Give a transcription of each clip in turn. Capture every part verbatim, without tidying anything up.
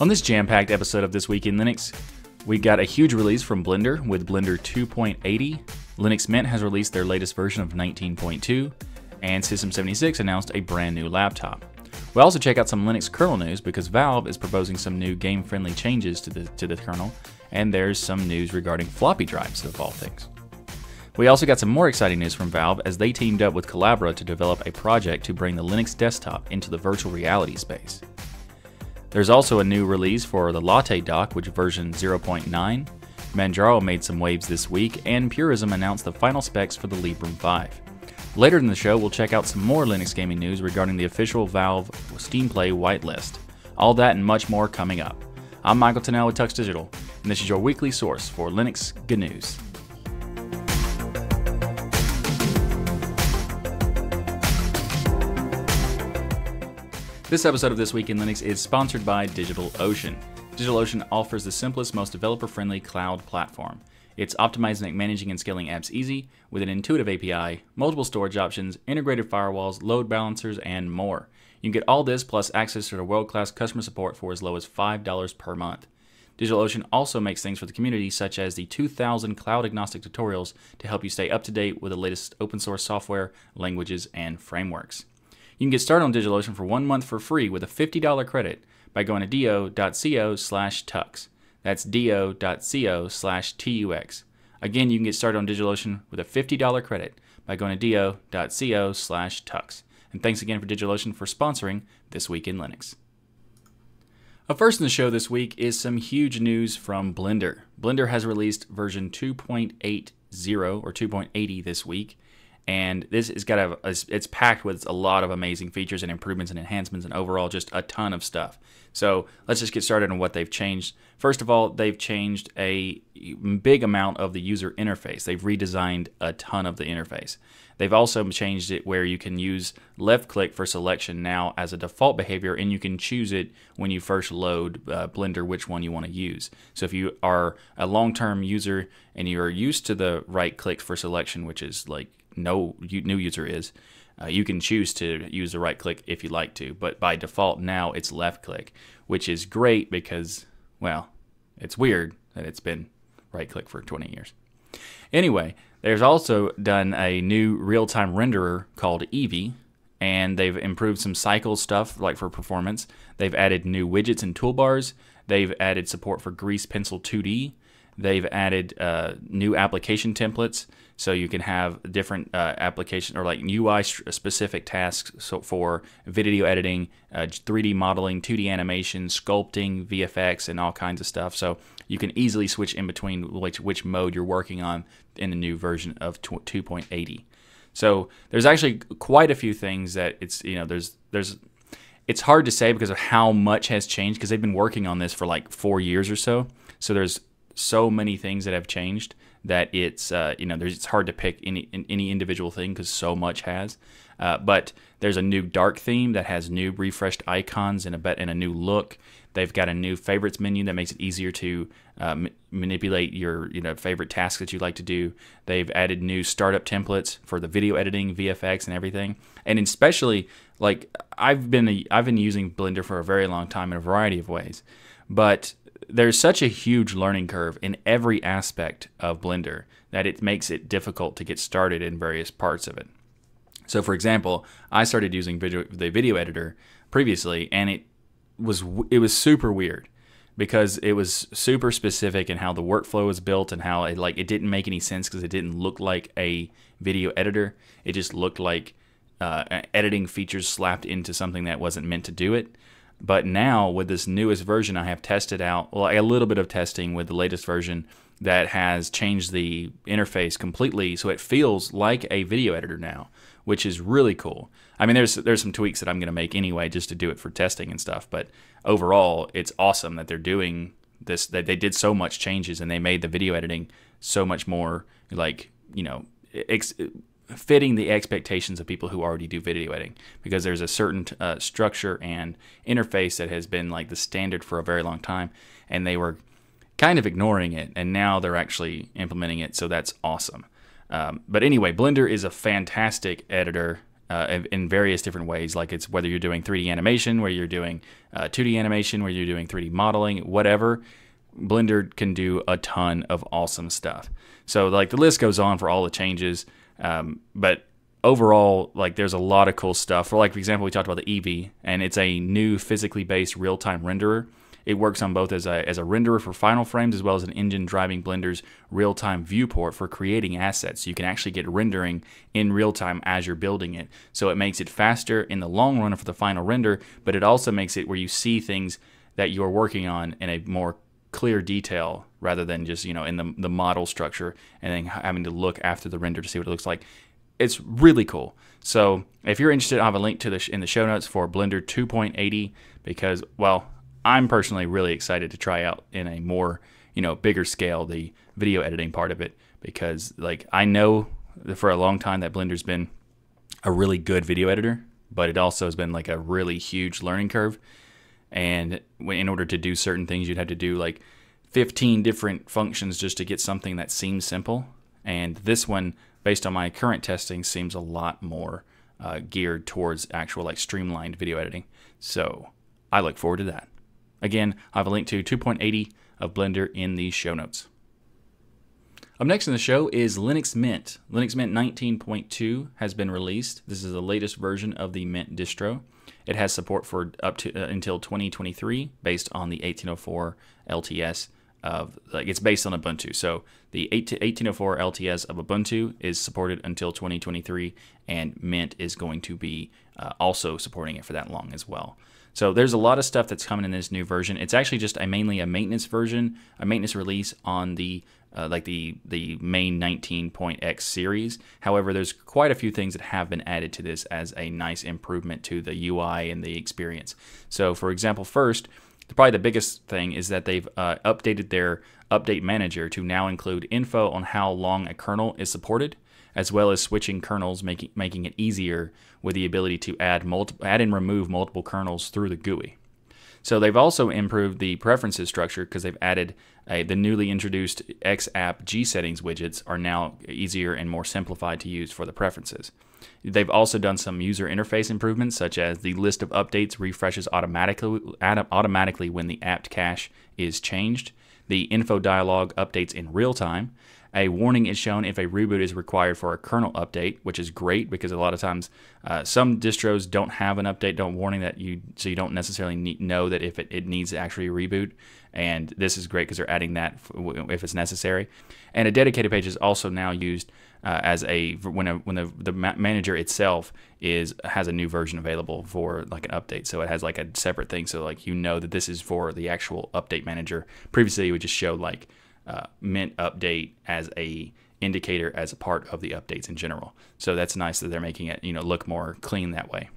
On this jam-packed episode of This Week in Linux, we've got a huge release from Blender with Blender two point eighty, Linux Mint has released their latest version of nineteen point two, and System seventy-six announced a brand new laptop. We'll also check out some Linux kernel news because Valve is proposing some new game-friendly changes to the, to the kernel, and there's some news regarding floppy drives of all things. We also got some more exciting news from Valve as they teamed up with Collabora to develop a project to bring the Linux desktop into the virtual reality space. There's also a new release for the Latte Dock, which version zero point nine. Manjaro made some waves this week, and Purism announced the final specs for the Librem five. Later in the show, we'll check out some more Linux gaming news regarding the official Valve Steam Play whitelist. All that and much more coming up. I'm Michael Tunnell with Tux Digital, and this is your weekly source for Linux good news. This episode of This Week in Linux is sponsored by DigitalOcean. DigitalOcean offers the simplest, most developer-friendly cloud platform. It's optimizing, managing, and scaling apps easy with an intuitive A P I, multiple storage options, integrated firewalls, load balancers, and more. You can get all this plus access to their world-class customer support for as low as five dollars per month. DigitalOcean also makes things for the community, such as the two thousand cloud-agnostic tutorials to help you stay up to date with the latest open-source software, languages, and frameworks. You can get started on DigitalOcean for one month for free with a fifty dollar credit by going to do.co slash tux. That's do.co slash tux. Again, you can get started on DigitalOcean with a fifty dollar credit by going to do.co slash tux. And thanks again for DigitalOcean for sponsoring This Week in Linux. Up first in the show this week is some huge news from Blender. Blender has released version two point eighty or two point eighty this week. And this is got a, it's packed with a lot of amazing features and improvements and enhancements and overall just a ton of stuff. So let's just get started on what they've changed. First of all, they've changed a big amount of the user interface. They've redesigned a ton of the interface. They've also changed it where you can use left click for selection now as a default behavior, and you can choose it when you first load uh, Blender which one you want to use. So if you are a long-term user and you're used to the right click for selection, which is like no new user is, uh, you can choose to use the right click if you like to, but by default now it's left click, which is great because, well, it's weird that it's been right click for twenty years. Anyway, there's also done a new real-time renderer called Eevee, and they've improved some cycle stuff like for performance. They've added new widgets and toolbars. They've added support for Grease Pencil two D. They've added uh, new application templates, so you can have different uh, application or like U I-specific tasks so for video editing, uh, three D modeling, two D animation, sculpting, V F X, and all kinds of stuff. So you can easily switch in between which, which mode you're working on in the new version of two point eighty. So there's actually quite a few things that it's, you know, there's there's it's hard to say because of how much has changed because they've been working on this for like four years or so. So there's so many things that have changed that it's uh, you know there's it's hard to pick any any individual thing because so much has. Uh, but there's a new dark theme that has new refreshed icons and a bet and a new look. They've got a new favorites menu that makes it easier to uh, ma manipulate your you know favorite tasks that you like to do. They've added new startup templates for the video editing, V F X, and everything. And especially like I've been a, I've been using Blender for a very long time in a variety of ways, but there's such a huge learning curve in every aspect of Blender that it makes it difficult to get started in various parts of it. So for example, I started using video, the video editor previously, and it was it was super weird because it was super specific in how the workflow was built and how it like it didn't make any sense because it didn't look like a video editor. It just looked like uh, editing features slapped into something that wasn't meant to do it. But now with this newest version, I have tested out well, a little bit of testing with the latest version that has changed the interface completely, so it feels like a video editor now, which is really cool. I mean, there's there's some tweaks that I'm going to make anyway just to do it for testing and stuff. But overall, it's awesome that they're doing this. That they did so much changes and they made the video editing so much more like you know. Ex fitting the expectations of people who already do video editing, because there's a certain uh, structure and interface that has been like the standard for a very long time, and they were kind of ignoring it, and now they're actually implementing it, so that's awesome. Um, but anyway, Blender is a fantastic editor uh, in various different ways. Like it's whether you're doing three D animation, where you're doing uh, two D animation, where you're doing three D modeling, whatever. Blender can do a ton of awesome stuff. So like the list goes on for all the changes. Um, but overall, like there's a lot of cool stuff. For like, for example, we talked about the Eevee, and it's a new physically based real-time renderer. It works on both as a, as a renderer for final frames, as well as an engine driving Blender's real-time viewport for creating assets. So you can actually get rendering in real-time as you're building it. So it makes it faster in the long run for the final render, but it also makes it where you see things that you're working on in a more clear detail, rather than just, you know, in the, the model structure and then having to look after the render to see what it looks like. It's really cool. So if you're interested, I'll have a link to this in the show notes for Blender two point eighty, because, well, I'm personally really excited to try out in a more, you know, bigger scale, the video editing part of it, because like I know that for a long time that Blender's been a really good video editor, but it also has been like a really huge learning curve. And in order to do certain things, you'd have to do like fifteen different functions just to get something that seems simple. And this one, based on my current testing, seems a lot more uh, geared towards actual like streamlined video editing. So I look forward to that. Again, I have a link to two point eighty of Blender in the show notes. Up next in the show is Linux Mint. Linux Mint nineteen point two has been released. This is the latest version of the Mint distro. It has support for up to uh, until twenty twenty-three, based on the eighteen oh four L T S of, like, it's based on Ubuntu. So the eighteen oh four L T S of Ubuntu is supported until twenty twenty-three, and Mint is going to be uh, also supporting it for that long as well. So there's a lot of stuff that's coming in this new version. It's actually just a mainly a maintenance version, a maintenance release on the uh, like the the main nineteen point X series. However, there's quite a few things that have been added to this as a nice improvement to the U I and the experience. So, for example, first, probably the biggest thing is that they've uh, updated their update manager to now include info on how long a kernel is supported, as well as switching kernels, making making it easier with the ability to add multiple, add and remove multiple kernels through the G U I. So they've also improved the preferences structure, because they've added a, the newly introduced XApp G settings widgets are now easier and more simplified to use for the preferences. They've also done some user interface improvements, such as the list of updates refreshes automatically automatically when the apt cache is changed. The info dialog updates in real time. A warning is shown if a reboot is required for a kernel update, which is great, because a lot of times uh, some distros don't have an update, don't warning that you, so you don't necessarily need, know that if it, it needs to actually reboot. And this is great because they're adding that if it's necessary. And a dedicated page is also now used uh, as a when a, when the, the manager itself is has a new version available for like an update. So it has like a separate thing, so like you know that this is for the actual update manager. Previously, it would just show like Uh, Mint update as a indicator as a part of the updates in general. So that's nice that they're making it, you know, look more clean that way.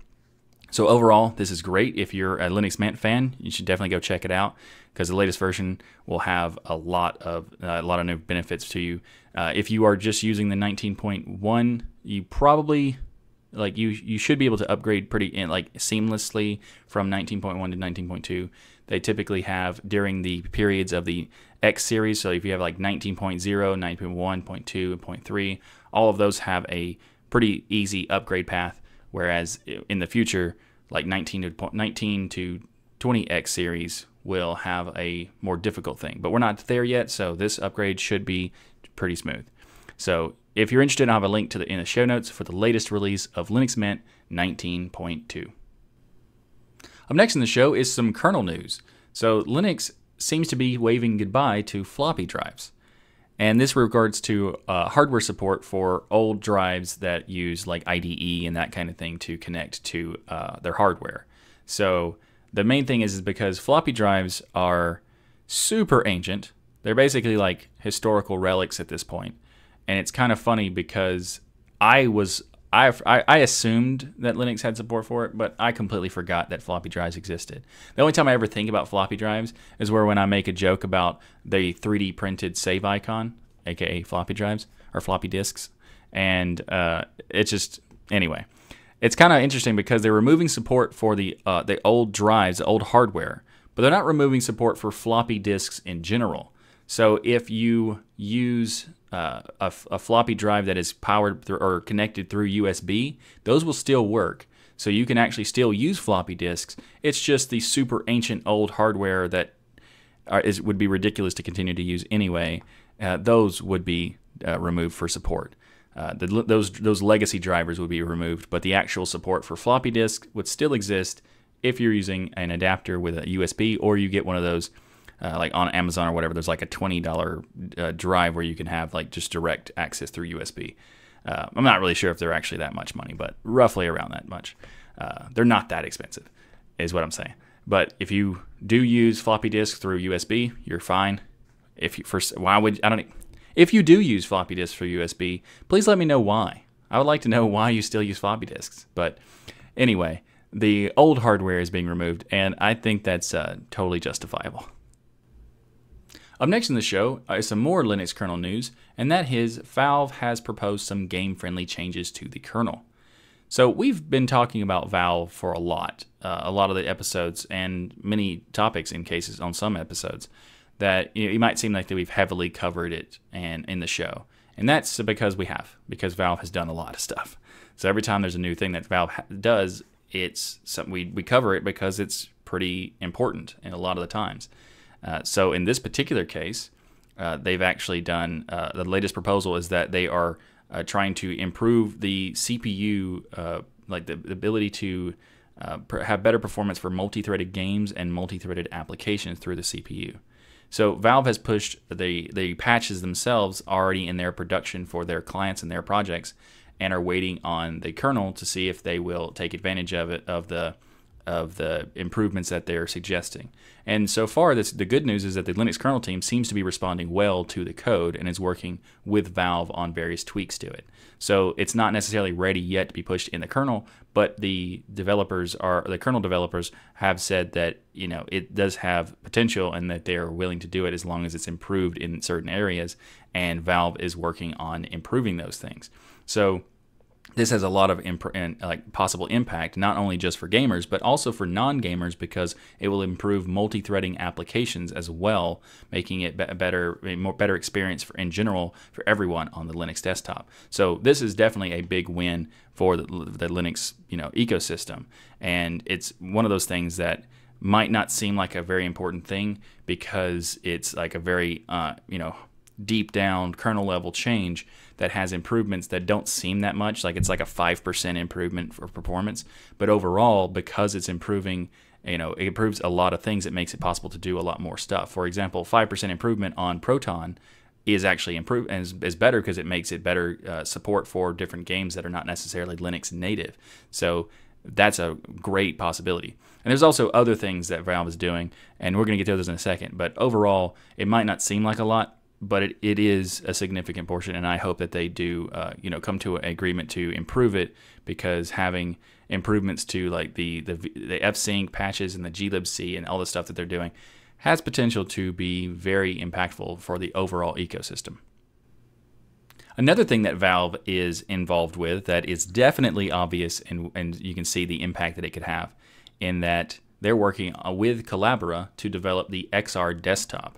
So overall, this is great. If you're a Linux Mint fan, you should definitely go check it out, because the latest version will have a lot of uh, a lot of new benefits to you. Uh, if you are just using the nineteen point one, you probably like you you should be able to upgrade pretty in, like seamlessly from nineteen point one to nineteen point two. They typically have during the periods of the X series, so if you have like nineteen point zero, nineteen point one, point two, and point three, all of those have a pretty easy upgrade path, whereas in the future, like nineteen to nineteen to twenty X series will have a more difficult thing. But we're not there yet, so this upgrade should be pretty smooth. So if you're interested, I'll have a link to the in the show notes for the latest release of Linux Mint nineteen point two. Up next in the show is some kernel news. So Linux seems to be waving goodbye to floppy drives. And this regards to uh, hardware support for old drives that use like I D E and that kind of thing to connect to uh, their hardware. So the main thing is, is because floppy drives are super ancient. They're basically like historical relics at this point. And it's kind of funny because I was I, I assumed that Linux had support for it, but I completely forgot that floppy drives existed. The only time I ever think about floppy drives is where when I make a joke about the three D printed save icon, aka floppy drives or floppy disks, and uh, it's just anyway, it's kind of interesting because they're removing support for the uh, the old drives, the old hardware, but they're not removing support for floppy disks in general. So if you use uh, a, a floppy drive that is powered through or connected through U S B, those will still work. So you can actually still use floppy disks. It's just the super ancient old hardware that are, is, would be ridiculous to continue to use anyway. Uh, those would be uh, removed for support. Uh, the, those those legacy drivers would be removed, but the actual support for floppy disk would still exist if you're using an adapter with a U S B, or you get one of those uh, like on Amazon or whatever. There's like a twenty dollar uh, drive where you can have like just direct access through U S B. Uh, I'm not really sure if they're actually that much money, but roughly around that much. Uh, they're not that expensive, is what I'm saying. But if you do use floppy disk through U S B, you're fine. If you, for, why would I don't? If you do use floppy disks for U S B, please let me know why. I would like to know why you still use floppy disks. But anyway, the old hardware is being removed, and I think that's uh, totally justifiable. Up next in the show is some more Linux kernel news, and that is Valve has proposed some game-friendly changes to the kernel. So we've been talking about Valve for a lot, uh, a lot of the episodes, and many topics in cases on some episodes, that you know, it might seem like that we've heavily covered it and in the show. And that's because we have, because Valve has done a lot of stuff. So every time there's a new thing that Valve ha does, it's something we, we cover it because it's pretty important in a lot of the times. Uh, so in this particular case, uh, they've actually done, uh, the latest proposal is that they are uh, trying to improve the C P U, uh, like the, the ability to uh, have better performance for multi-threaded games and multi-threaded applications through the C P U. So Valve has pushed the, the patches themselves already in their production for their clients and their projects, and are waiting on the kernel to see if they will take advantage of it, of the of the improvements that they're suggesting. And so far, this, the good news is that the Linux kernel team seems to be responding well to the code and is working with Valve on various tweaks to it. So it's not necessarily ready yet to be pushed in the kernel, but the developers are the kernel developers have said that you know it does have potential and that they are willing to do it as long as it's improved in certain areas. And Valve is working on improving those things. So this has a lot of imp like possible impact, not only just for gamers, but also for non-gamers, because it will improve multi-threading applications as well, making it a better, a more better experience for, in general for everyone on the Linux desktop. So this is definitely a big win for the, the Linux you know, ecosystem. And it's one of those things that might not seem like a very important thing because it's like a very, uh, you know, deep down kernel level change that has improvements that don't seem that much, like it's like a five percent improvement for performance, but overall, because it's improving, you know, it improves a lot of things, it makes it possible to do a lot more stuff. For example, five percent improvement on Proton is actually improved and is, is better because it makes it better uh, support for different games that are not necessarily Linux native. So that's a great possibility. And there's also other things that Valve is doing, and we're going to get to those in a second, but overall, it might not seem like a lot, but it, it is a significant portion, and I hope that they do, uh, you know, come to an agreement to improve it, because having improvements to like the the, the F-Sync patches and the glibc and all the stuff that they're doing has potential to be very impactful for the overall ecosystem. Another thing that Valve is involved with that is definitely obvious, and and you can see the impact that it could have, in that they're working with Collabora to develop the X R desktop.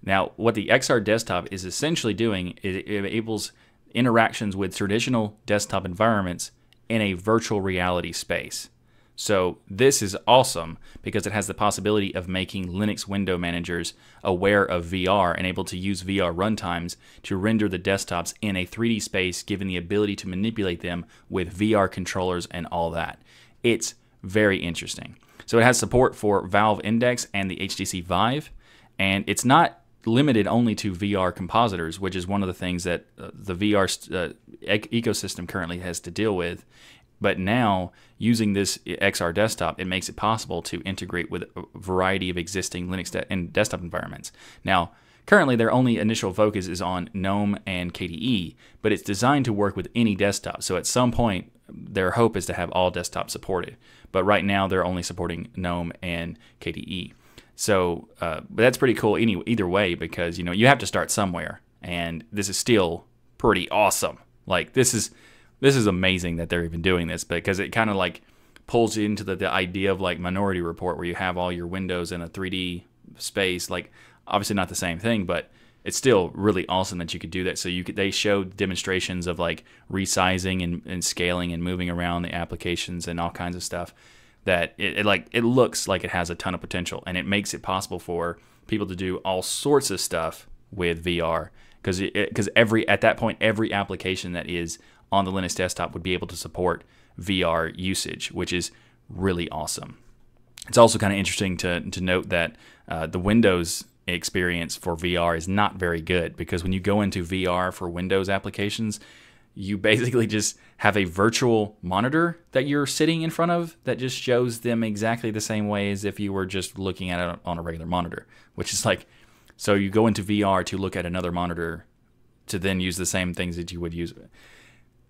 Now, what the X R desktop is essentially doing is it enables interactions with traditional desktop environments in a virtual reality space. So this is awesome because it has the possibility of making Linux window managers aware of V R and able to use V R runtimes to render the desktops in a three D space, given the ability to manipulate them with V R controllers and all that. It's very interesting. So it has support for Valve Index and the H T C Vive, and it's not limited only to V R compositors, which is one of the things that uh, the V R uh, e ecosystem currently has to deal with. But now, using this X R desktop, it makes it possible to integrate with a variety of existing Linux de and desktop environments. Now, currently, their only initial focus is on GNOME and K D E, but it's designed to work with any desktop. So at some point, their hope is to have all desktops supported. But right now, they're only supporting GNOME and K D E. So uh, but that's pretty cool any, either way, because you know you have to start somewhere, and this is still pretty awesome. Like this is this is amazing that they're even doing this, because it kind of like pulls into the, the idea of like Minority Report, where you have all your windows in a three D space. Like obviously not the same thing, but it's still really awesome that you could do that. So you could, they showed demonstrations of like resizing and, and scaling and moving around the applications and all kinds of stuff that it, it like it looks like it has a ton of potential, and it makes it possible for people to do all sorts of stuff with V R, because because every at that point every application that is on the Linux desktop would be able to support V R usage, which is really awesome. It's also kind of interesting to, to note that uh, the Windows experience for V R is not very good, because when you go into V R for Windows applications, you basically just have a virtual monitor that you're sitting in front of that just shows them exactly the same way as if you were just looking at it on a regular monitor, which is like, so you go into V R to look at another monitor to then use the same things that you would use.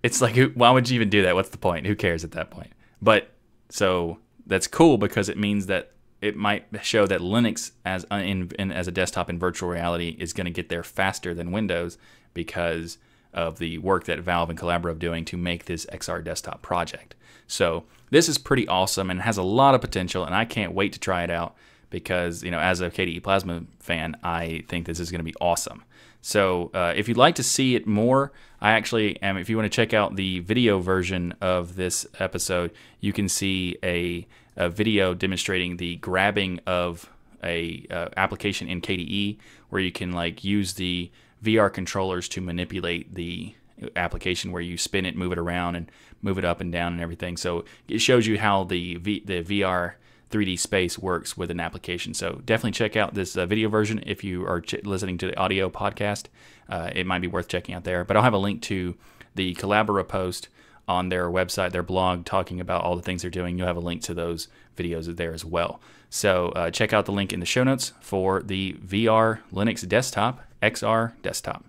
It's like, why would you even do that? What's the point? Who cares at that point? But so that's cool, because it means that it might show that Linux as in, in, as a desktop in virtual reality is going to get there faster than Windows, because of the work that Valve and Collabora are doing to make this X R desktop project. So this is pretty awesome and has a lot of potential, and I can't wait to try it out, because, you know, as a K D E Plasma fan, I think this is going to be awesome. So uh, if you'd like to see it more, I actually am, if you want to check out the video version of this episode, you can see a, a video demonstrating the grabbing of a uh, application in K D E, where you can like use the V R controllers to manipulate the application, where you spin it, move it around and move it up and down and everything. So it shows you how the, v, the V R three D space works with an application. So definitely check out this uh, video version. If you are ch listening to the audio podcast, uh, it might be worth checking out there. But I'll have a link to the Collabora post on their website, their blog, talking about all the things they're doing. You'll have a link to those videos there as well. So uh, check out the link in the show notes for the V R Linux desktop, X R desktop.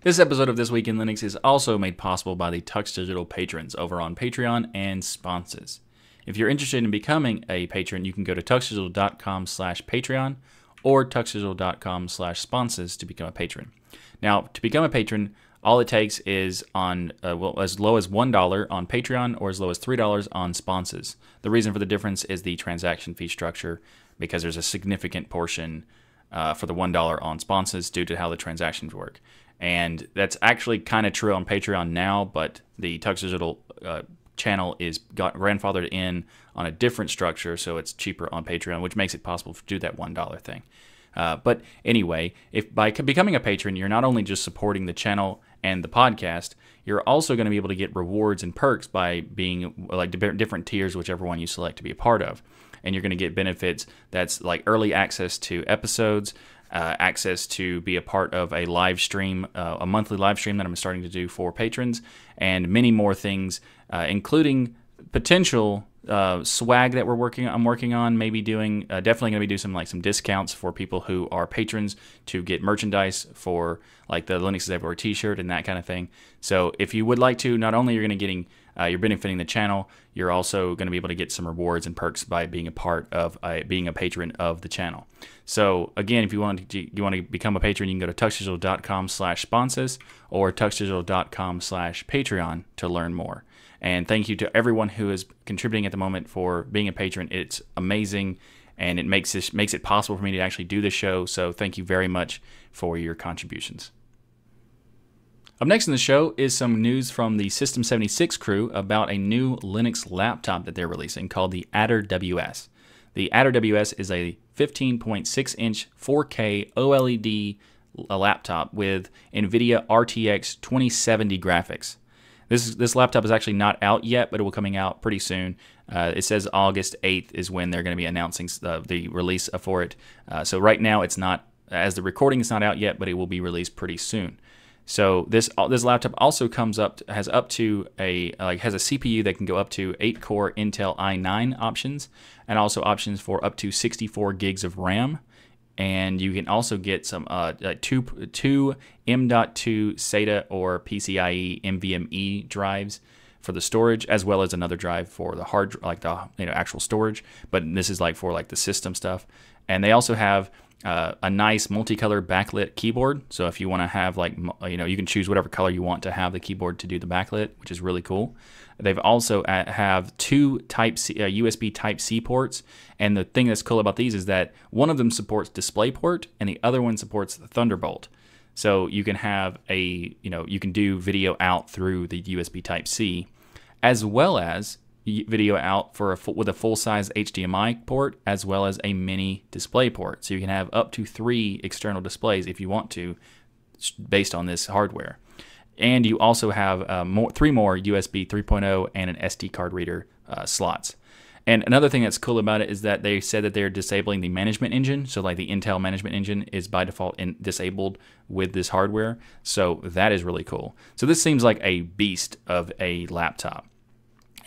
This episode of This Week in Linux is also made possible by the Tux Digital patrons over on Patreon and sponsors. If you're interested in becoming a patron, you can go to tuxdigital.com slash patreon or tuxdigital.com slash sponsors to become a patron. Now, to become a patron, all it takes is on uh, well, as low as one dollar on Patreon or as low as three dollars on sponsors. The reason for the difference is the transaction fee structure, because there's a significant portion uh, for the one dollar on sponsors due to how the transactions work. And that's actually kind of true on Patreon now, but the Tuxdigital uh channel is got grandfathered in on a different structure, so it's cheaper on Patreon, which makes it possible to do that one dollar thing. Uh, but anyway, if by becoming a patron, you're not only just supporting the channel and the podcast, you're also going to be able to get rewards and perks by being like different tiers, whichever one you select to be a part of. And you're going to get benefits that's like early access to episodes, Uh, access to be a part of a live stream, uh, a monthly live stream that I'm starting to do for patrons, and many more things, uh, including potential uh, swag that we're working. I'm working on maybe doing. Uh, definitely going to be doing some like some discounts for people who are patrons to get merchandise for like the Linux is Everywhere T-shirt and that kind of thing. So if you would like to, not only you're going to getting uh, you're benefiting the channel, you're also going to be able to get some rewards and perks by being a part of a, being a patron of the channel. So again, if you want to you want to become a patron, you can go to tuxdigital.com slash sponsors or tuxdigital.com slash patreon to learn more. And thank you to everyone who is contributing at the moment for being a patron. It's amazing, and it makes this makes it possible for me to actually do the show. So thank you very much for your contributions. Up next in the show is some news from the System seventy-six crew about a new Linux laptop that they're releasing called the Adder W S. The Adder W S is a fifteen point six inch four K OLED laptop with NVIDIA R T X twenty seventy graphics. This, this laptop is actually not out yet, but it will be coming out pretty soon. Uh, it says August eighth is when they're going to be announcing the, the release for it. Uh, so right now it's not, as the recording is not out yet, but it will be released pretty soon. So this this laptop also comes up has up to a like has a C P U that can go up to eight core Intel i nine options, and also options for up to sixty-four gigs of RAM, and you can also get some uh two two M dot two SATA or PCIe NVMe drives for the storage, as well as another drive for the hard like the you know actual storage. But this is like for like the system stuff, and they also have uh, a nice multicolor backlit keyboard. So if you want to have like, you know, you can choose whatever color you want to have the keyboard to do the backlit, which is really cool. They've also have two type C, uh, U S B type C ports. And the thing that's cool about these is that one of them supports DisplayPort and the other one supports Thunderbolt. So you can have a, you know, you can do video out through the U S B type C, as well as video out for a full, with a full-size H D M I port, as well as a mini display port. So you can have up to three external displays if you want to, based on this hardware. And you also have uh, more, three more U S B three point oh and an S D card reader uh, slots. And another thing that's cool about it is that they said that they're disabling the management engine. So like the Intel management engine is by default in, disabled with this hardware. So that is really cool. So this seems like a beast of a laptop.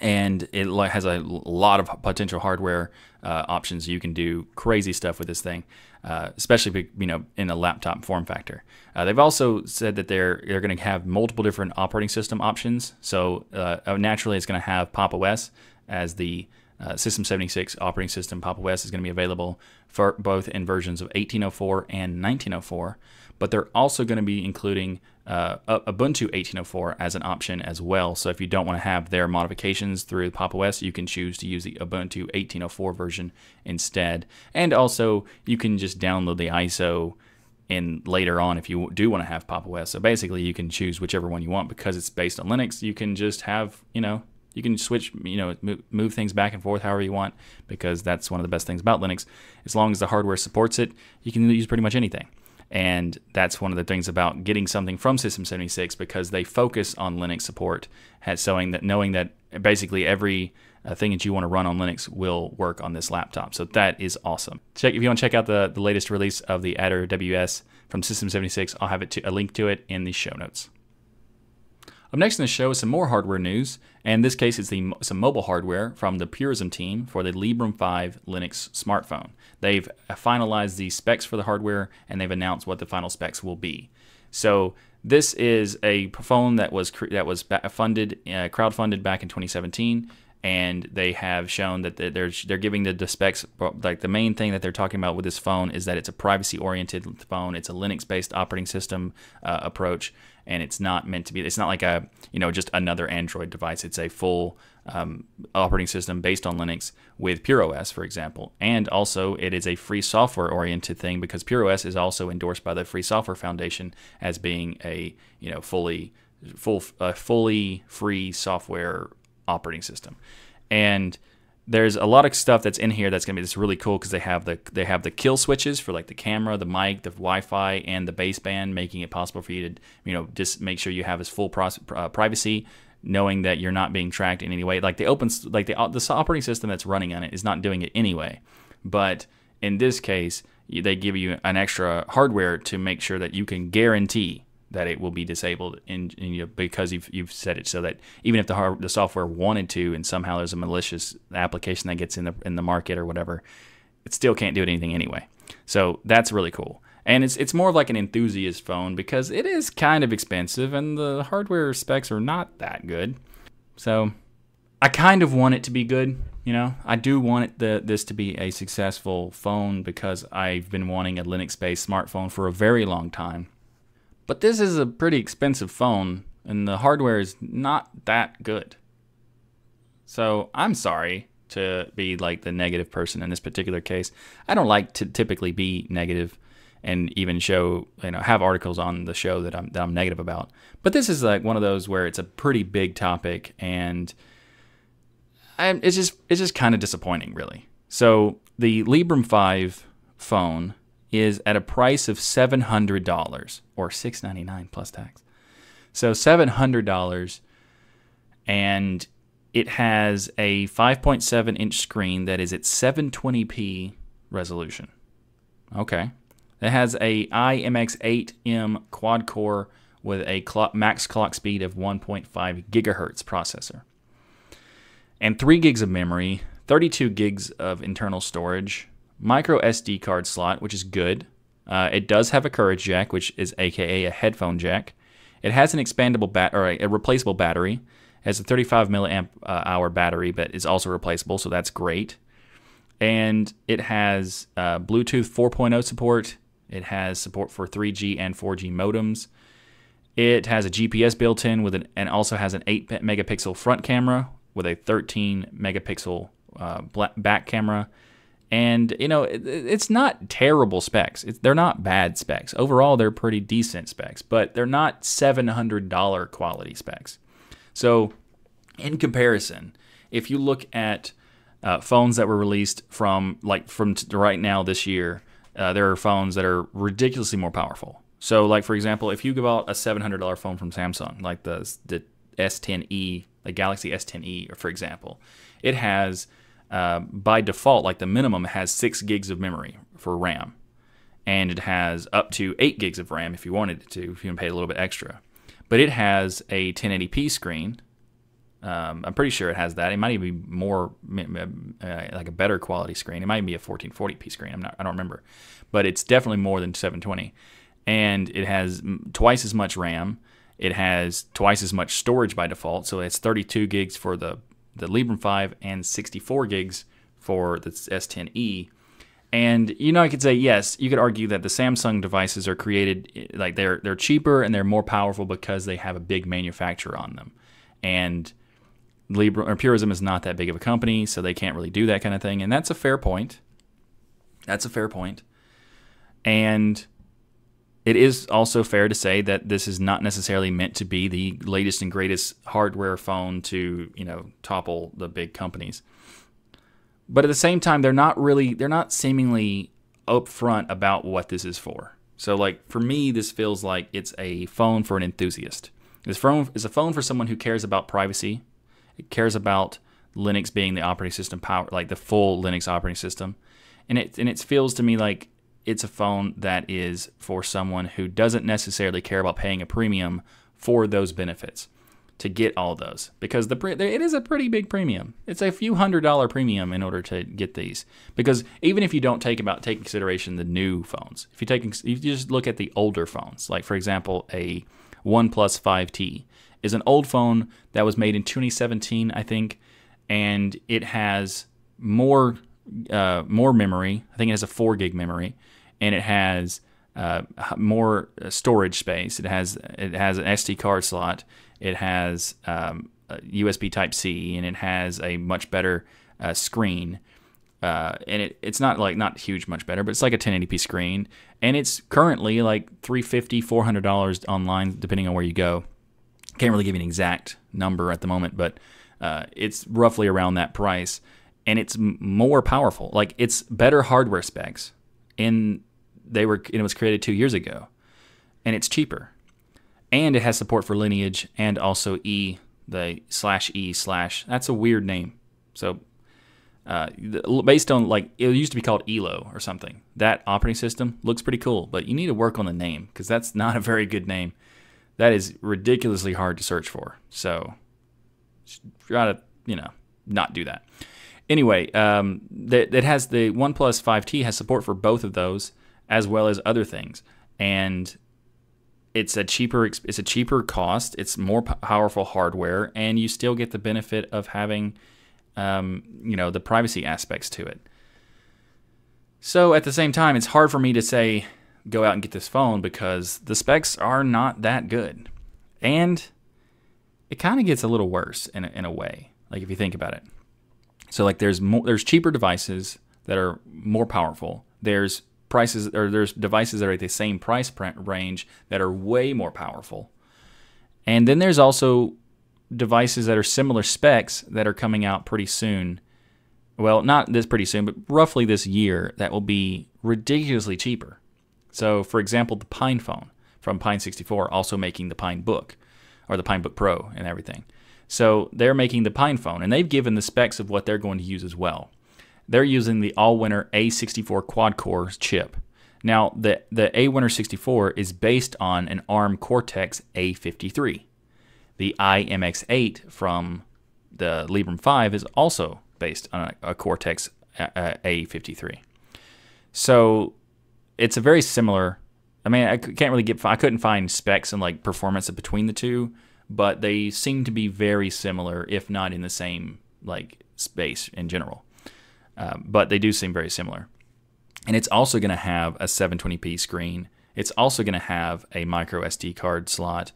And it has a lot of potential hardware uh, options. You can do crazy stuff with this thing, uh, especially you know in a laptop form factor. Uh, they've also said that they're they're going to have multiple different operating system options. So uh, naturally, it's going to have Pop O S as the uh, System seventy-six operating system. Pop O S is going to be available for both in versions of eighteen oh four and nineteen oh four. But they're also going to be including uh, Ubuntu eighteen oh four as an option as well. So if you don't want to have their modifications through Pop O S, you can choose to use the Ubuntu eighteen oh four version instead. And also, you can just download the I S O in later on if you do want to have Pop O S. So basically, you can choose whichever one you want because it's based on Linux. You can just have, you know, you can switch, you know, move things back and forth however you want, because that's one of the best things about Linux. As long as the hardware supports it, you can use pretty much anything. And that's one of the things about getting something from System seventy-six, because they focus on Linux support, showing that, knowing that basically every uh, thing that you want to run on Linux will work on this laptop. So that is awesome. Check if you want to check out the, the latest release of the Adder W S from System seventy-six. I'll have it to, a link to it in the show notes. Up next in the show is some more hardware news, and in this case it's the, some mobile hardware from the Purism team for the Librem five Linux smartphone. They've finalized the specs for the hardware, and they've announced what the final specs will be. So this is a phone that was that was funded, uh, crowdfunded back in twenty seventeen, and they have shown that they're they're giving the, the specs. Like the main thing that they're talking about with this phone is that it's a privacy-oriented phone. It's a Linux-based operating system uh, approach. And it's not meant to be, it's not like a, you know, just another Android device. It's a full um, operating system based on Linux with PureOS, for example. And also it is a free software oriented thing, because PureOS is also endorsed by the Free Software Foundation as being a, you know, fully, full, uh, fully free software operating system. And there's a lot of stuff that's in here that's going to be just really cool, because they have the they have the kill switches for like the camera, the mic, the Wi-Fi, and the baseband, making it possible for you to you know just make sure you have as full privacy, knowing that you're not being tracked in any way. Like the open like the the operating system that's running on it is not doing it anyway, but in this case they give you an extra hardware to make sure that you can guarantee that it will be disabled, in, in, you know, because you've, you've set it so that even if the hard, the software wanted to, and somehow there's a malicious application that gets in the in the market or whatever, it still can't do anything anyway. So that's really cool, and it's it's more of like an enthusiast phone, because it is kind of expensive, and the hardware specs are not that good. So I kind of want it to be good, you know. I do want it the, this to be a successful phone, because I've been wanting a Linux-based smartphone for a very long time. But this is a pretty expensive phone, and the hardware is not that good. So I'm sorry to be like the negative person in this particular case. I don't like to typically be negative, and even show you know have articles on the show that I'm that I'm negative about. But this is like one of those where it's a pretty big topic, and I'm, it's just it's just kind of disappointing, really. So the Librem five phone is at a price of seven hundred dollars, or six ninety-nine plus tax. So seven hundred dollars, and it has a five point seven inch screen that is at seven twenty p resolution. Okay. It has a I M X eight M quad core with a clock, max clock speed of one point five gigahertz processor, and three gigs of memory, thirty-two gigs of internal storage, micro S D card slot, which is good. Uh, it does have a courage jack, which is A K A a headphone jack. It has an expandable bat or a, a replaceable battery. It has a thirty-five milliamp uh, hour battery, but it's also replaceable, so that's great. and it has uh, Bluetooth four point oh support. It has support for three G and four G modems. It has a G P S built in with an, and also has an eight megapixel front camera with a thirteen megapixel uh, back camera. And, you know, it, it's not terrible specs. It's, they're not bad specs. Overall, they're pretty decent specs, but they're not seven hundred dollar quality specs. So in comparison, if you look at uh, phones that were released from like from t right now this year, uh, there are phones that are ridiculously more powerful. So like, for example, if you give out a seven hundred dollar phone from Samsung, like the, the S ten E, the Galaxy S ten E, for example, it has... Uh, by default, like the minimum has six gigs of memory for RAM, and it has up to eight gigs of RAM if you wanted it to, if you can pay a little bit extra. But it has a ten eighty p screen. Um, I'm pretty sure it has that. It might even be more uh, like a better quality screen. It might be a fourteen forty p screen. I'm not. I don't remember, but it's definitely more than seven twenty. And it has twice as much RAM. It has twice as much storage by default. So it's thirty-two gigs for the the Librem five and sixty-four gigs for the S ten E. And, you know, I could say, yes, you could argue that the Samsung devices are created, like they're they're cheaper and they're more powerful because they have a big manufacturer on them. And Librem, or Purism is not that big of a company, so they can't really do that kind of thing. And that's a fair point. That's a fair point. And it is also fair to say that this is not necessarily meant to be the latest and greatest hardware phone to, you know, topple the big companies. But at the same time, they're not really, they're not seemingly upfront about what this is for. So like for me, this feels like it's a phone for an enthusiast. This phone is a phone for someone who cares about privacy. It cares about Linux being the operating system power, like the full Linux operating system. And it, and it feels to me like it's a phone that is for someone who doesn't necessarily care about paying a premium for those benefits to get all those, because the pre it is a pretty big premium. It's a few hundred dollar premium in order to get these, because even if you don't take about take consideration the new phones, if you take if you just look at the older phones, like for example a OnePlus five T is an old phone that was made in twenty seventeen, I think, and it has more Uh, more memory. I think it has a four gig memory, and it has uh, more storage space. It has it has an S D card slot. It has um, a U S B Type C, and it has a much better uh, screen. Uh, and it, it's not like not huge, much better, but it's like a ten eighty p screen. And it's currently like three fifty, four hundred dollars online, depending on where you go. Can't really give you an exact number at the moment, but uh, it's roughly around that price. And it's more powerful. Like it's better hardware specs, and they were. And it was created two years ago, and it's cheaper, and it has support for Lineage and also E the slash E slash. That's a weird name. So, uh, based on like it used to be called E L O or something. That operating system looks pretty cool, but you need to work on the name because that's not a very good name. That is ridiculously hard to search for. So, try to you know not do that. Anyway, um, that that has the OnePlus five T has support for both of those as well as other things, and it's a cheaper it's a cheaper cost. It's more powerful hardware, and you still get the benefit of having, um, you know, the privacy aspects to it. So at the same time, it's hard for me to say go out and get this phone because the specs are not that good, and it kind of gets a little worse in a, in a way. Like if you think about it. So like there's more, there's cheaper devices that are more powerful. There's prices or there's devices that are at the same price range that are way more powerful. And then there's also devices that are similar specs that are coming out pretty soon. Well, not this pretty soon, but roughly this year that will be ridiculously cheaper. So for example, the PinePhone from Pine sixty-four also making the Pine Book or the Pine Book Pro and everything. So they're making the PinePhone, and they've given the specs of what they're going to use as well. They're using the Allwinner A sixty-four quad-core chip. Now, the, the A Winner sixty-four is based on an ARM Cortex A fifty-three. The I M X eight from the Librem five is also based on a, a Cortex A fifty-three. So it's a very similar... I mean, I can't really get... I couldn't find specs and like performance between the two, but they seem to be very similar, if not in the same like space in general. uh, but they do seem very similar. And it's also going to have a seven twenty p screen. It's also going to have a micro S D card slot.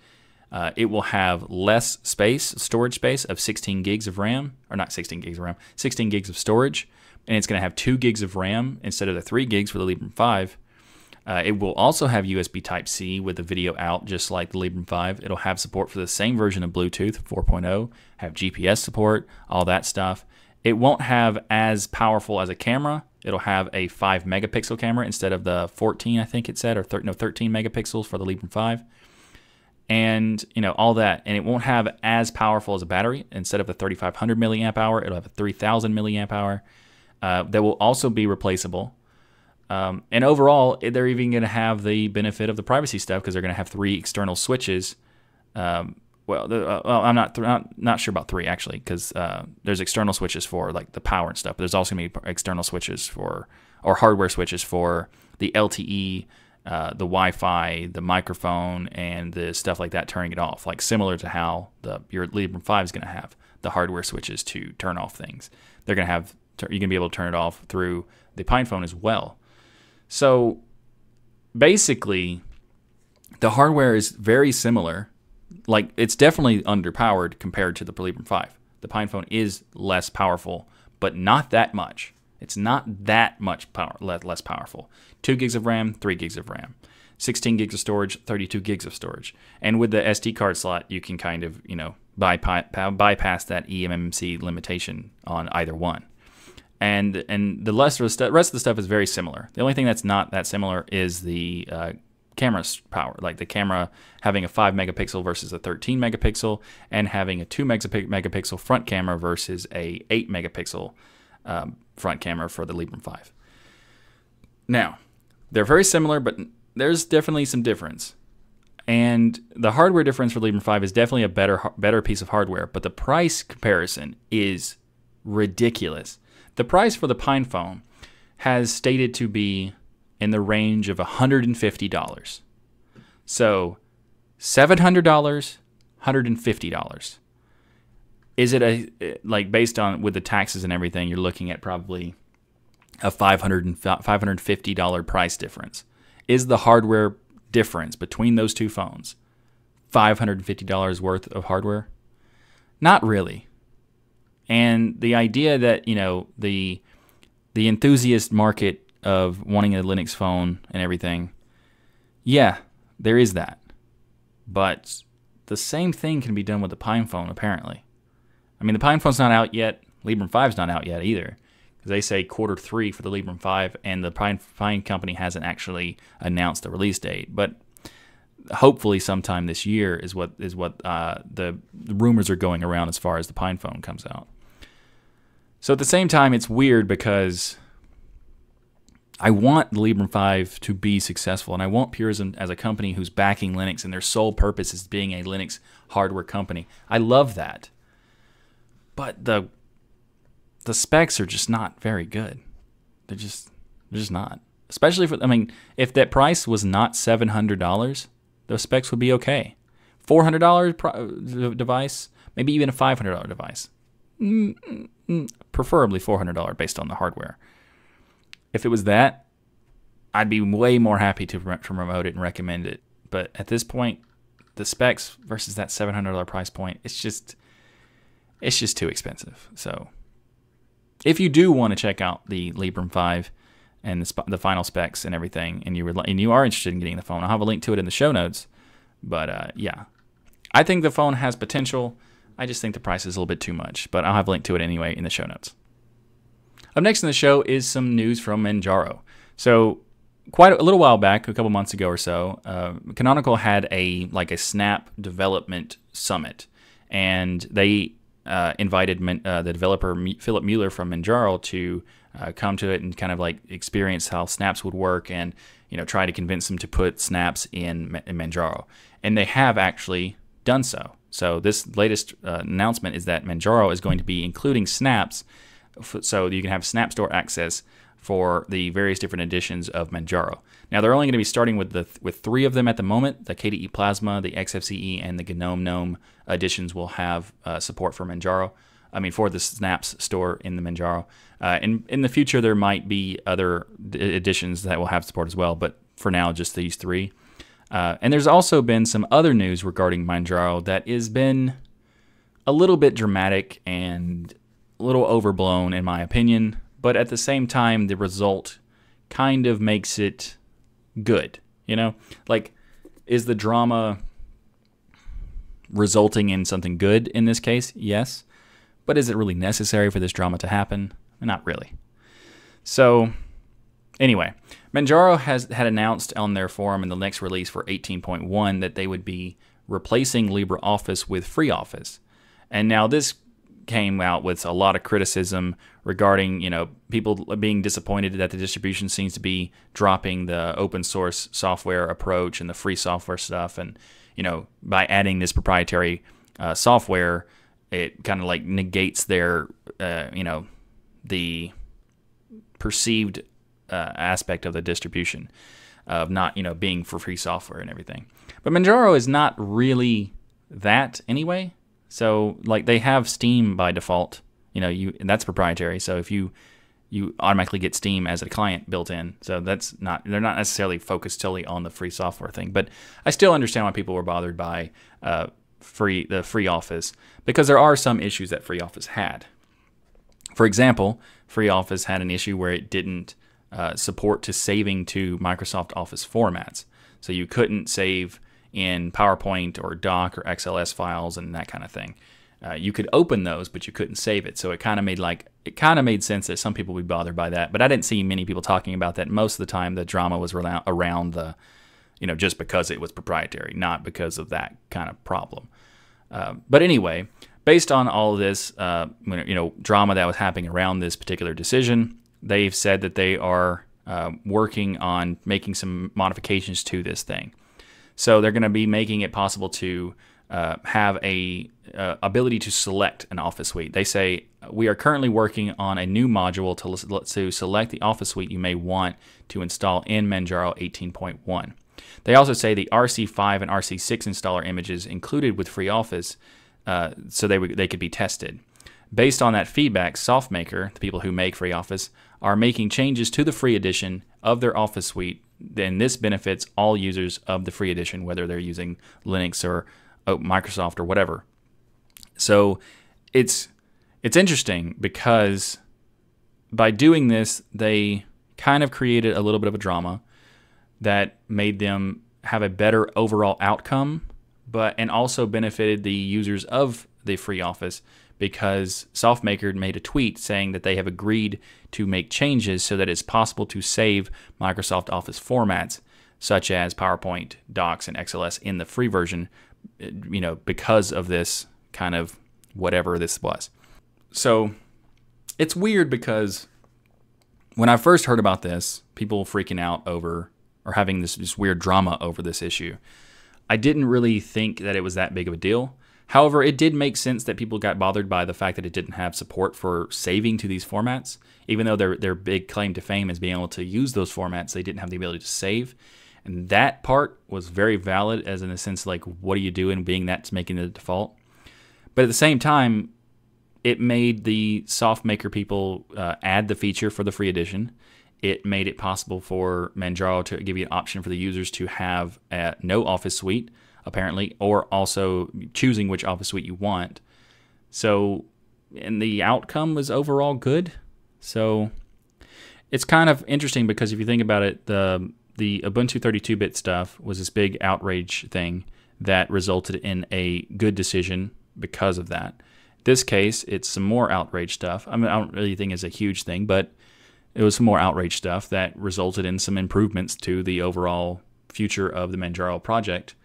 Uh, it will have less space, storage space of sixteen gigs of RAM, or not sixteen gigs of RAM, sixteen gigs of storage. And it's going to have two gigs of RAM instead of the three gigs for the Librem five. Uh, it will also have U S B Type-C with the video out, just like the Librem five. It'll have support for the same version of Bluetooth four point oh, have G P S support, all that stuff. It won't have as powerful as a camera. It'll have a five megapixel camera instead of the fourteen, I think it said, or thir no, thirteen megapixels for the Librem five. And, you know, all that. And it won't have as powerful as a battery. Instead of the thirty-five hundred milliamp hour, it'll have a three thousand milliamp hour. Uh, that will also be replaceable. Um, and overall, they're even going to have the benefit of the privacy stuff because they're going to have three external switches. Um, well, the, uh, well, I'm not, not not sure about three, actually, because uh, there's external switches for like the power and stuff. But there's also going to be external switches for, or hardware switches for the L T E, uh, the Wi-Fi, the microphone, and the stuff like that, turning it off. Like similar to how the your Librem five is going to have the hardware switches to turn off things. They're going to have, you're going to be able to turn it off through the PinePhone as well. So basically, the hardware is very similar. Like, it's definitely underpowered compared to the Librem five. The PinePhone is less powerful, but not that much. It's not that much power, less powerful. Two gigs of RAM, three gigs of RAM, sixteen gigs of storage, thirty-two gigs of storage. And with the S D card slot, you can kind of, you know, bypass that E M M C limitation on either one. And and the rest of the stuff is very similar. The only thing that's not that similar is the uh, camera power, like the camera having a five megapixel versus a thirteen megapixel, and having a two megapixel front camera versus a eight megapixel um, front camera for the Librem five. Now, they're very similar, but there's definitely some difference. And the hardware difference for Librem five is definitely a better, better piece of hardware, but the price comparison is ridiculous. The price for the PinePhone has stated to be in the range of one hundred fifty dollars. So seven hundred dollars, one hundred fifty dollars. Is it a, like, based on with the taxes and everything, you're looking at probably a five hundred fifty dollars price difference. Is the hardware difference between those two phones five hundred fifty dollars worth of hardware? Not really. And the idea that, you know, the the enthusiast market of wanting a Linux phone and everything, yeah, there is that. But the same thing can be done with the PinePhone, apparently. I mean, the PinePhone's not out yet. Librem five's not out yet either. Because they say quarter three for the Librem five, and the Pine, Pine company hasn't actually announced the release date. But hopefully sometime this year is what is what uh, the, the rumors are going around as far as the PinePhone comes out. So at the same time, it's weird because I want the Librem five to be successful, and I want Purism as a company who's backing Linux and their sole purpose is being a Linux hardware company. I love that. But the the specs are just not very good. They're just they're just not. Especially for, I mean, if that price was not seven hundred dollars, the specs would be okay. four hundred dollar device, maybe even a five hundred dollar device. Preferably four hundred dollars based on the hardware. If it was that, I'd be way more happy to promote it and recommend it. But at this point, the specs versus that seven hundred dollar price point, it's just, it's just too expensive. So if you do want to check out the Librem five and the, sp the final specs and everything, and you, were, and you are interested in getting the phone, I'll have a link to it in the show notes. But uh, yeah, I think the phone has potential. I just think the price is a little bit too much, but I'll have a link to it anyway in the show notes. Up next in the show is some news from Manjaro. So quite a little while back, a couple months ago or so, uh, Canonical had a like a Snap development summit, and they uh, invited uh, the developer Philip Mueller from Manjaro to uh, come to it and kind of like experience how snaps would work, and you know try to convince them to put snaps in, in Manjaro, and they have actually done so. So this latest uh, announcement is that Manjaro is going to be including snaps, so you can have Snap Store access for the various different editions of Manjaro. Now they're only going to be starting with the th with three of them at the moment. The K D E Plasma, the X F C E, and the GNOME GNOME editions will have uh, support for Manjaro. I mean, for the snaps store in the Manjaro. Uh, in, in the future, there might be other editions that will have support as well, but for now, just these three. Uh, and there's also been some other news regarding Manjaro that has been a little bit dramatic and a little overblown, in my opinion. But at the same time, the result kind of makes it good, you know? Like, is the drama resulting in something good in this case? Yes. But is it really necessary for this drama to happen? Not really. So anyway, Manjaro has had announced on their forum in the next release for eighteen point one that they would be replacing LibreOffice with FreeOffice. And now this came out with a lot of criticism regarding, you know, people being disappointed that the distribution seems to be dropping the open source software approach and the free software stuff. And, you know, by adding this proprietary uh, software, it kind of like negates their, uh, you know, the perceived uh, aspect of the distribution of not, you know, being for free software and everything. But Manjaro is not really that anyway. So like they have Steam by default, you know, you and that's proprietary. So if you you automatically get Steam as a client built in. So that's not, they're not necessarily focused totally on the free software thing. But I still understand why people were bothered by uh, free the FreeOffice, because there are some issues that FreeOffice had. For example, FreeOffice had an issue where it didn't uh, support to saving to Microsoft Office formats. So you couldn't save in PowerPoint or Doc or X L S files and that kind of thing. Uh, you could open those, but you couldn't save it. So it kind of made like it kind of made sense that some people would be bothered by that. But I didn't see many people talking about that. Most of the time, the drama was around the, you know, just because it was proprietary, not because of that kind of problem. Uh, but anyway. Based on all of this, uh, you know, drama that was happening around this particular decision, they've said that they are uh, working on making some modifications to this thing. So they're going to be making it possible to uh, have a uh, ability to select an Office suite. They say we are currently working on a new module to to select the Office suite you may want to install in Manjaro eighteen point one. They also say the R C five and R C six installer images included with FreeOffice. Uh, so they, they could be tested. Based on that feedback, SoftMaker, the people who make FreeOffice, are making changes to the free edition of their Office suite, and this benefits all users of the free edition, whether they're using Linux or oh, Microsoft or whatever. So it's, it's interesting because by doing this, they kind of created a little bit of a drama that made them have a better overall outcome, but and also benefited the users of the FreeOffice because SoftMaker made a tweet saying that they have agreed to make changes so that it's possible to save Microsoft Office formats such as PowerPoint, Docs, and X L S in the free version, you know, because of this kind of whatever this was. So it's weird because when I first heard about this, people freaking out over or having this, this weird drama over this issue. I didn't really think that it was that big of a deal. However, it did make sense that people got bothered by the fact that it didn't have support for saving to these formats. Even though their, their big claim to fame is being able to use those formats, they didn't have the ability to save. And that part was very valid as in a sense like, what do you do in being that's making the default? But at the same time, it made the SoftMaker people uh, add the feature for the free edition. It made it possible for Manjaro to give you an option for the users to have uh, no Office suite, apparently, or also choosing which Office suite you want. So, and the outcome was overall good. So, it's kind of interesting because if you think about it, the the Ubuntu thirty-two bit stuff was this big outrage thing that resulted in a good decision because of that. This case, it's some more outrage stuff. I mean, I don't really think it's a huge thing, but it was some more outrage stuff that resulted in some improvements to the overall future of the Manjaro project.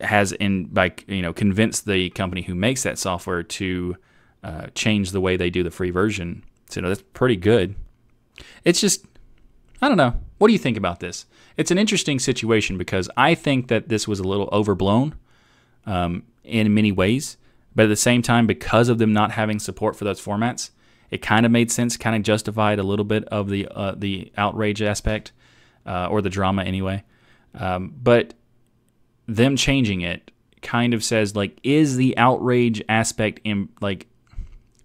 Has in by you know convinced the company who makes that software to uh, change the way they do the free version. So you know, that's pretty good. It's just I don't know. What do you think about this? It's an interesting situation because I think that this was a little overblown um, in many ways, but at the same time, because of them not having support for those formats. It kind of made sense, kind of justified a little bit of the uh, the outrage aspect, uh, or the drama anyway. Um, but them changing it kind of says like, is the outrage aspect in like,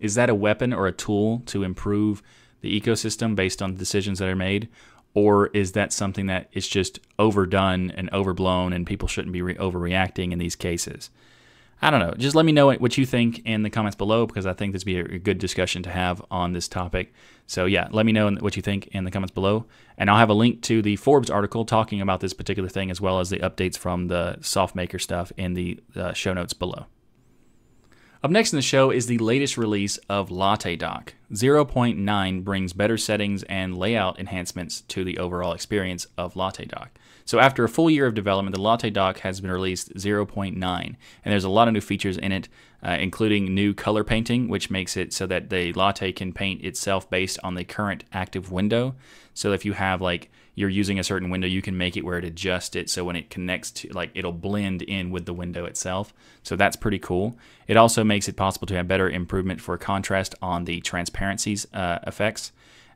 Is that a weapon or a tool to improve the ecosystem based on the decisions that are made? Or is that something that is just overdone and overblown and people shouldn't be re overreacting in these cases? I don't know. Just let me know what you think in the comments below, because I think this would be a good discussion to have on this topic. So yeah, let me know what you think in the comments below. And I'll have a link to the Forbes article talking about this particular thing, as well as the updates from the SoftMaker stuff in the uh, show notes below. Up next in the show is the latest release of Latte Dock. zero point nine brings better settings and layout enhancements to the overall experience of Latte Dock. So after a full year of development, the Latte Dock has been released zero point nine, and there's a lot of new features in it, uh, including new color painting, which makes it so that the latte can paint itself based on the current active window. So if you have, like, you're using a certain window, you can make it where it adjusts it, so when it connects to, like, it'll blend in with the window itself. So that's pretty cool. It also makes it possible to have better improvement for contrast on the transparencies uh, effects.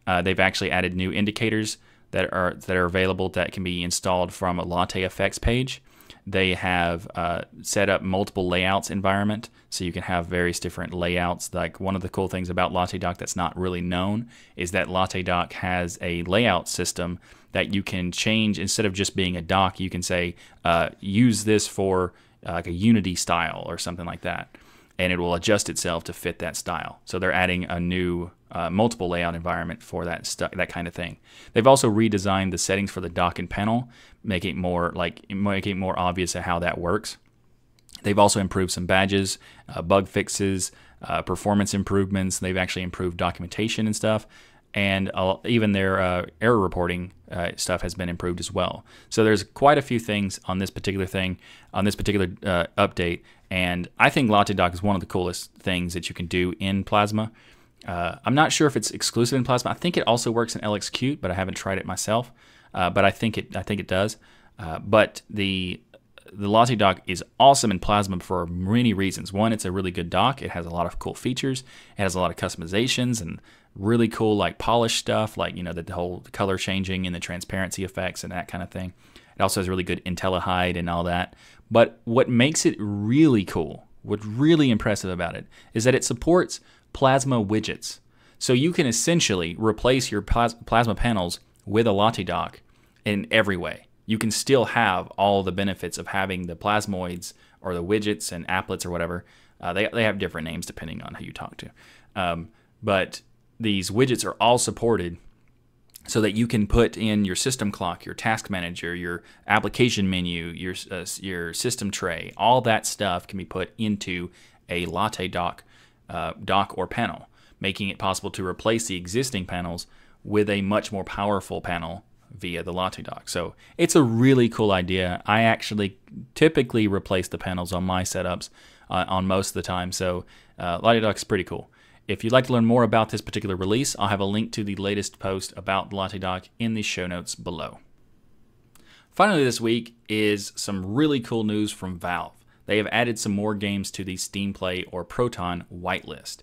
Uh, they've actually added new indicators that are that are available that can be installed from a Latte effects page. They have uh, set up multiple layouts environment, so you can have various different layouts. Like, one of the cool things about Latte Dock that's not really known is that Latte Dock has a layout system that you can change. Instead of just being a dock, you can say, uh, use this for uh, like a Unity style or something like that, and it will adjust itself to fit that style. So they're adding a new uh, multiple layout environment for that stuff, that kind of thing. They've also redesigned the settings for the dock and panel, making it more like making it more obvious how that works. They've also improved some badges, uh, bug fixes, uh, performance improvements. They've actually improved documentation and stuff, and uh, even their uh, error reporting uh, stuff has been improved as well. So there's quite a few things on this particular thing, on this particular uh, update, and I think Latte Dock is one of the coolest things that you can do in Plasma. Uh, I'm not sure if it's exclusive in Plasma. I think it also works in L X Qt, but I haven't tried it myself. Uh, but I think it, I think it does. Uh, but the the Latte Dock is awesome in Plasma for many reasons. One, it's a really good dock. It has a lot of cool features. It has a lot of customizations and really cool, like, polish stuff, like, you know, the whole color changing and the transparency effects and that kind of thing. It also has really good IntelliHide and all that. But what makes it really cool, what's really impressive about it, is that it supports Plasma widgets. So you can essentially replace your Plasma panels with a Latte Dock in every way. You can still have all the benefits of having the plasmoids or the widgets and applets or whatever. Uh, they, they have different names depending on who you talk to. Um, but these widgets are all supported, so that you can put in your system clock, your task manager, your application menu, your, uh, your system tray. All that stuff can be put into a Latte Dock, uh, dock or panel, making it possible to replace the existing panels with a much more powerful panel via the Latte Dock. So it's a really cool idea. I actually typically replace the panels on my setups uh, on most of the time, so uh, Latte Dock is pretty cool. If you'd like to learn more about this particular release, I'll have a link to the latest post about Latte Dock in the show notes below. Finally, this week is some really cool news from Valve. They have added some more games to the Steam Play or Proton whitelist,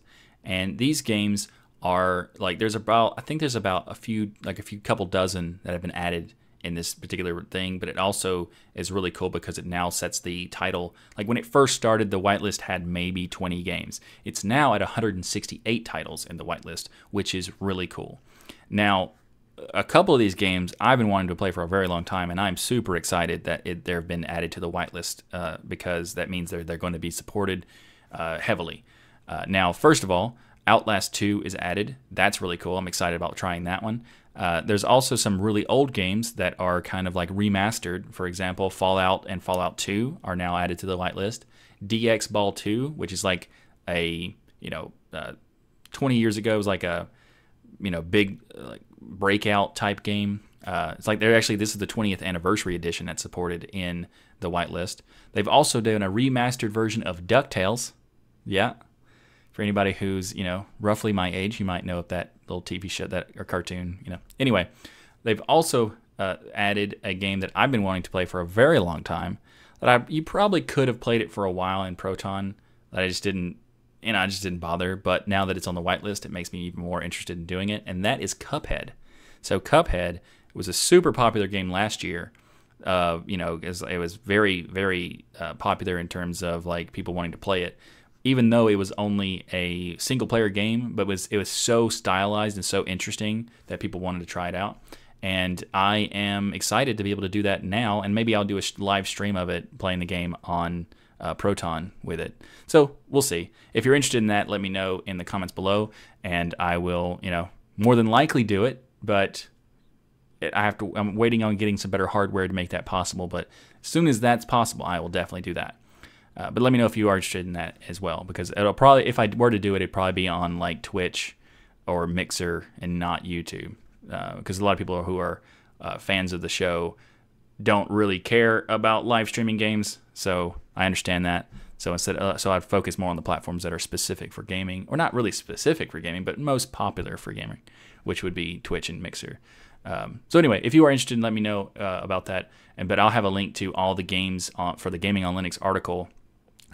and these games are, like, there's about, I think there's about a few, like a few couple dozen that have been added in this particular thing, but it also is really cool because it now sets the title. Like, when it first started, the whitelist had maybe twenty games. It's now at one hundred sixty-eight titles in the whitelist, which is really cool. Now, a couple of these games I've been wanting to play for a very long time, and I'm super excited that it, they've been added to the whitelist uh, because that means they're, they're going to be supported uh, heavily. Uh, now, first of all, Outlast two is added. That's really cool. I'm excited about trying that one. Uh, there's also some really old games that are kind of like remastered. For example, Fallout and Fallout two are now added to the whitelist. D X Ball two, which is like a, you know, uh, twenty years ago, it was like a, you know, big uh, like breakout type game. Uh, it's like they're actually, this is the twentieth anniversary edition that's supported in the whitelist. They've also done a remastered version of DuckTales. Yeah. For anybody who's, you know, roughly my age, you might know of that little T V show, that, or cartoon, you know. Anyway, they've also uh, added a game that I've been wanting to play for a very long time, that I, you probably could have played it for a while in Proton, that I just didn't, you know, I just didn't bother. But now that it's on the whitelist, it makes me even more interested in doing it, and that is Cuphead. So Cuphead was a super popular game last year. Uh, you know, it was very, very uh, popular in terms of, like, people wanting to play it. even though it was only a single player game, but was it was so stylized and so interesting that people wanted to try it out. And I am excited to be able to do that now, and maybe I'll do a live stream of it playing the game on uh, Proton with it. So we'll see. If you're interested in that, let me know in the comments below, and I will, you know, more than likely do it, but I have to, I'm waiting on getting some better hardware to make that possible, but as soon as that's possible, I will definitely do that. Uh, but let me know if you are interested in that as well, because it'll probably, if I were to do it, it'd probably be on like Twitch or Mixer and not YouTube, because uh, a lot of people who are uh, fans of the show don't really care about live streaming games, so I understand that. So instead, uh, so I'd focus more on the platforms that are specific for gaming, or not really specific for gaming, but most popular for gaming, which would be Twitch and Mixer. Um, so anyway, if you are interested, let me know uh, about that. And but I'll have a link to all the games on, for the Gaming on Linux article,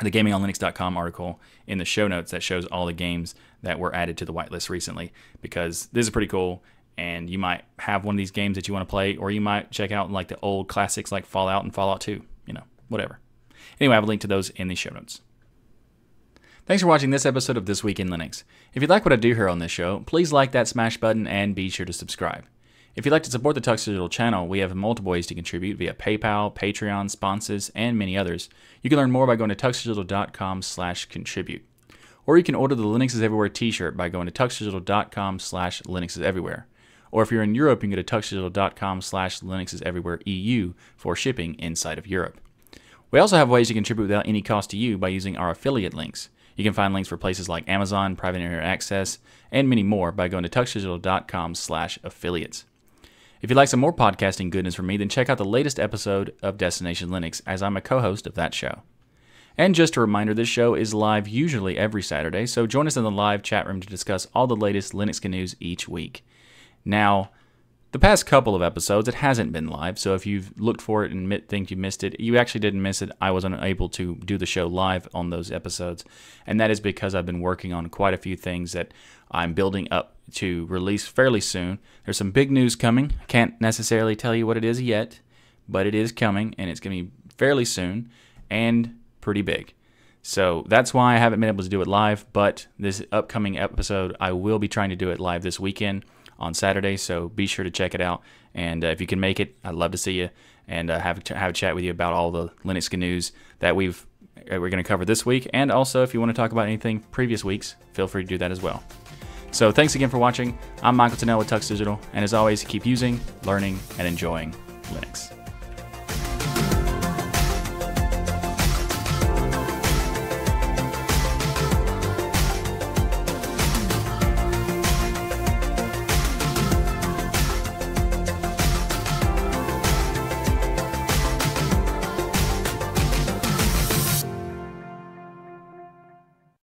the gaming on linux dot com article in the show notes that shows all the games that were added to the whitelist recently, because this is pretty cool. And you might have one of these games that you want to play, or you might check out like the old classics like Fallout and Fallout two, you know, whatever. Anyway, I have a link to those in the show notes. Thanks for watching this episode of This Week in Linux. If you like what I do here on this show, please like that smash button and be sure to subscribe. If you'd like to support the Tux Digital channel, we have multiple ways to contribute via PayPal, Patreon, sponsors, and many others. You can learn more by going to tux digital dot com slash contribute. Or you can order the Linux is Everywhere t-shirt by going to tux digital dot com slash linux is everywhere. Or if you're in Europe, you can go to tux digital dot com slash linux is everywhere E U for shipping inside of Europe. We also have ways to contribute without any cost to you by using our affiliate links. You can find links for places like Amazon, Private Internet Access, and many more by going to tux digital dot com slash affiliates. If you'd like some more podcasting goodness from me, then check out the latest episode of Destination Linux, as I'm a co-host of that show. And just a reminder, this show is live usually every Saturday, so join us in the live chat room to discuss all the latest Linux news each week. Now, the past couple of episodes, it hasn't been live, so if you've looked for it and think you missed it, you actually didn't miss it. I was unable to do the show live on those episodes, and that is because I've been working on quite a few things that I'm building up to release fairly soon. There's some big news coming. I can't necessarily tell you what it is yet, but it is coming, and it's going to be fairly soon and pretty big. So that's why I haven't been able to do it live, but this upcoming episode, I will be trying to do it live this weekend on Saturday, so be sure to check it out. And uh, if you can make it, I'd love to see you and uh, have have a chat with you about all the Linux news that we've uh, we're going to cover this week. And also, if you want to talk about anything previous weeks, feel free to do that as well. So thanks again for watching. I'm Michael Tunnell with Tux Digital, and as always, keep using, learning, and enjoying Linux.